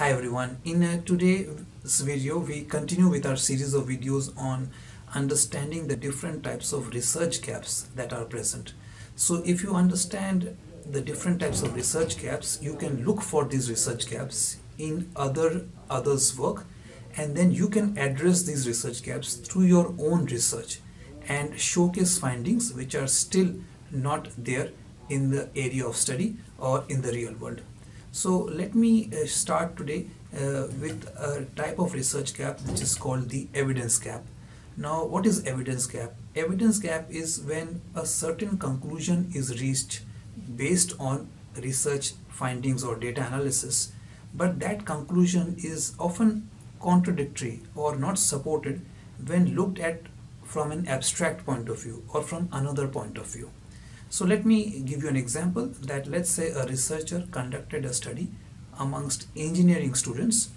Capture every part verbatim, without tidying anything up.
Hi everyone, in uh, today's video we continue with our series of videos on understanding the different types of research gaps that are present. So if you understand the different types of research gaps, you can look for these research gaps in other others' work, and then you can address these research gaps through your own research and showcase findings which are still not there in the area of study or in the real world. So let me uh, start today uh, with a type of research gap which is called the evidence gap. Now what is evidence gap? Evidence gap is when a certain conclusion is reached based on research findings or data analysis, but that conclusion is often contradictory or not supported when looked at from an abstract point of view or from another point of view. So let me give you an example that let's say a researcher conducted a study amongst engineering students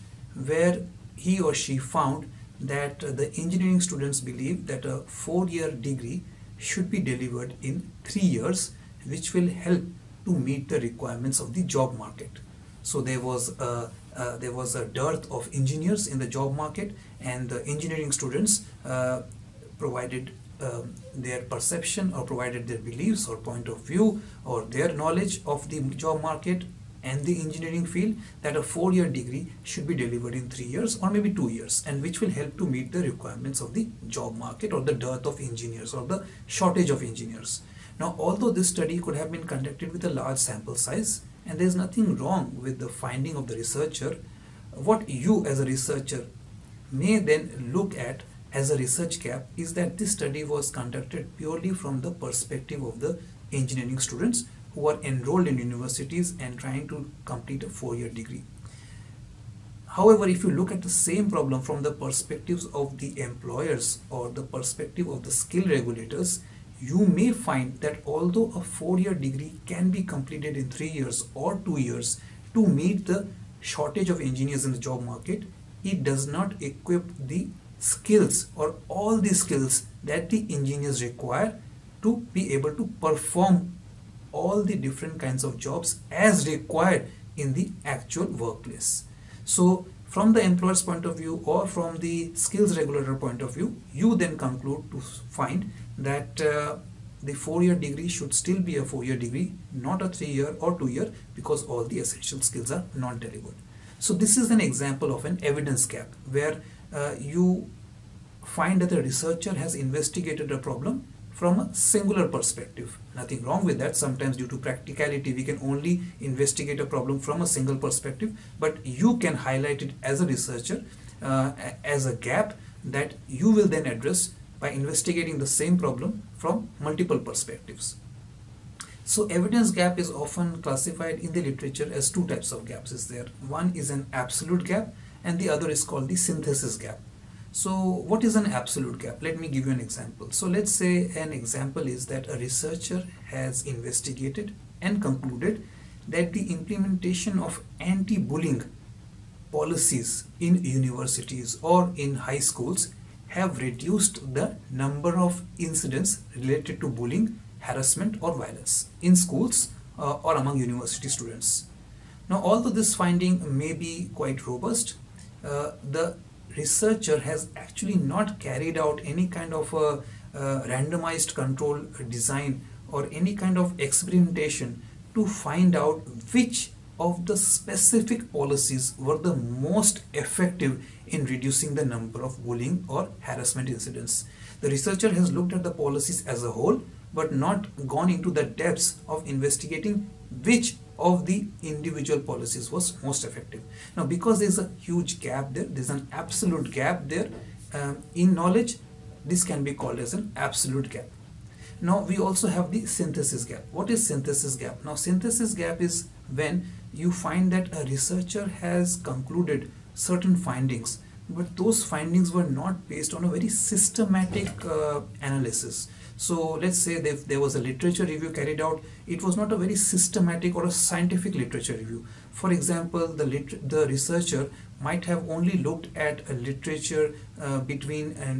where he or she found that the engineering students believe that a four-year degree should be delivered in three years, which will help to meet the requirements of the job market. So there was a, uh, there was a dearth of engineers in the job market, and the engineering students uh, provided Uh, their perception or provided their beliefs or point of view or their knowledge of the job market and the engineering field that a four-year degree should be delivered in three years or maybe two years and which will help to meet the requirements of the job market or the dearth of engineers or the shortage of engineers. Now, although this study could have been conducted with a large sample size and there is nothing wrong with the finding of the researcher, what you as a researcher may then look at as a research gap is that this study was conducted purely from the perspective of the engineering students who are enrolled in universities and trying to complete a four-year degree. However, if you look at the same problem from the perspectives of the employers or the perspective of the skill regulators, you may find that although a four-year degree can be completed in three years or two years to meet the shortage of engineers in the job market, it does not equip the skills or all the skills that the engineers require to be able to perform all the different kinds of jobs as required in the actual workplace. So from the employer's point of view or from the skills regulator point of view, you then conclude to find that uh, the four-year degree should still be a four-year degree, not a three-year or two-year, because all the essential skills are not delivered. So this is an example of an evidence gap where Uh, you find that the researcher has investigated a problem from a singular perspective. Nothing wrong with that. Sometimes due to practicality, we can only investigate a problem from a single perspective, but you can highlight it as a researcher uh, as a gap that you will then address by investigating the same problem from multiple perspectives. So evidence gap is often classified in the literature as two types of gaps is there. One is an absolute gap, and the other is called the synthesis gap. So what is an absolute gap? Let me give you an example. So let's say an example is that a researcher has investigated and concluded that the implementation of anti-bullying policies in universities or in high schools have reduced the number of incidents related to bullying, harassment or violence in schools uh, or among university students. Now, although this finding may be quite robust, Uh, the researcher has actually not carried out any kind of a, uh, randomized control design or any kind of experimentation to find out which of the specific policies were the most effective in reducing the number of bullying or harassment incidents. The researcher has looked at the policies as a whole but not gone into the depths of investigating which of the individual policies was most effective. Now, because there is a huge gap there, there is an absolute gap there um, in knowledge, this can be called as an absolute gap. Now, we also have the synthesis gap. What is synthesis gap? Now, synthesis gap is when you find that a researcher has concluded certain findings, but those findings were not based on a very systematic uh, analysis. So let's say if there was a literature review carried out, it was not a very systematic or a scientific literature review. For example, the, liter the researcher might have only looked at a literature uh, between an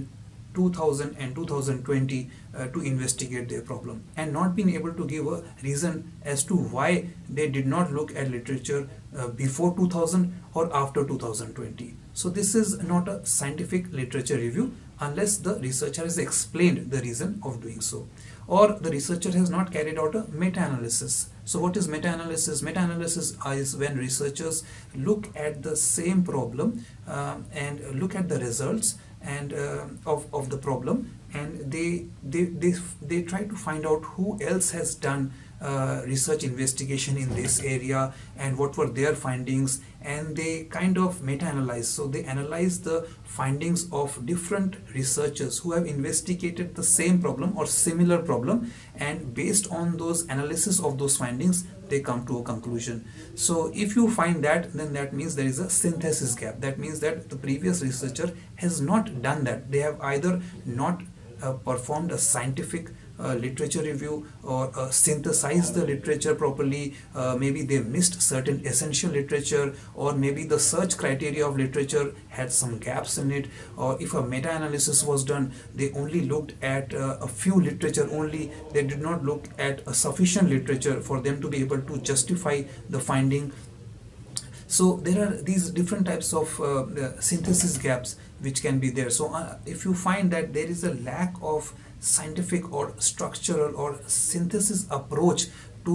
two thousand and two thousand twenty uh, to investigate their problem, and not been able to give a reason as to why they did not look at literature uh, before two thousand or after two thousand twenty. So this is not a scientific literature review unless the researcher has explained the reason of doing so, or the researcher has not carried out a meta-analysis. So what is meta-analysis? Meta-analysis is when researchers look at the same problem um, and look at the results and uh, of, of the problem, and they, they, they, they try to find out who else has done uh, research investigation in this area and what were their findings, and they kind of meta-analyze. So they analyze the findings of different researchers who have investigated the same problem or similar problem, and based on those analysis of those findings they come to a conclusion. So if you find that, then that means there is a synthesis gap. That means that the previous researcher has not done that. They have either not uh, performed a scientific Uh, literature review, or uh, synthesize the literature properly. Uh, maybe they missed certain essential literature, or maybe the search criteria of literature had some gaps in it, or if a meta-analysis was done, they only looked at uh, a few literature only. They did not look at a sufficient literature for them to be able to justify the finding. So there are these different types of uh, synthesis gaps which can be there. So uh, if you find that there is a lack of scientific or structural or synthesis approach to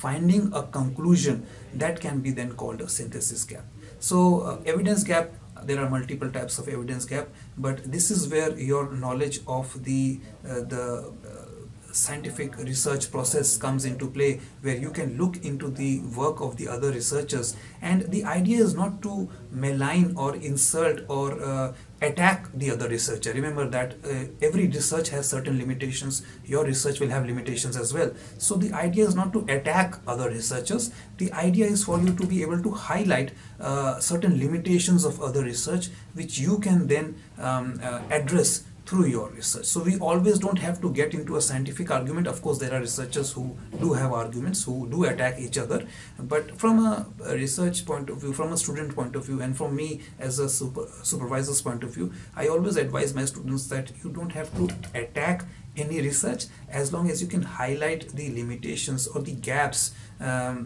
finding a conclusion, that can be then called a synthesis gap. So uh, evidence gap, there are multiple types of evidence gap, but this is where your knowledge of the uh, the uh, scientific research process comes into play, where you can look into the work of the other researchers. And the idea is not to malign or insult or uh, attack the other researcher. Remember that uh, every research has certain limitations. Your research will have limitations as well. So the idea is not to attack other researchers. The idea is for you to be able to highlight uh, certain limitations of other research, which you can then um, uh, address through your research. So we always don't have to get into a scientific argument. Of course, there are researchers who do have arguments, who do attack each other, but from a research point of view, from a student point of view, and from me as a super supervisor's point of view, I always advise my students that you don't have to attack any research as long as you can highlight the limitations or the gaps um,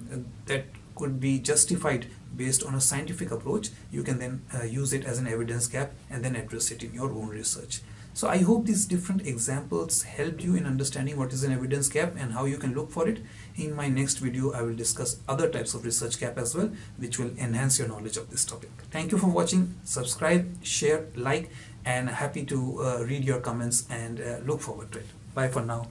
that could be justified based on a scientific approach. You can then uh, use it as an evidence gap and then address it in your own research. So I hope these different examples helped you in understanding what is an evidence gap and how you can look for it. In my next video, I will discuss other types of research gap as well, which will enhance your knowledge of this topic. Thank you for watching. Subscribe, share, like, and happy to uh, read your comments, and uh, look forward to it. Bye for now.